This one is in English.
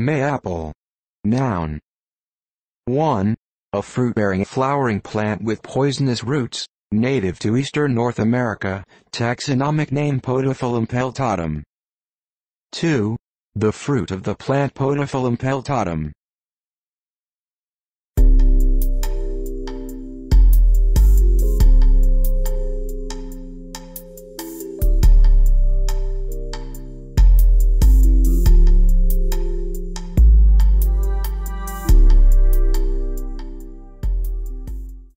May apple. Noun. 1. A fruit-bearing flowering plant with poisonous roots, native to eastern North America, taxonomic name Podophyllum peltatum. 2. The fruit of the plant Podophyllum peltatum.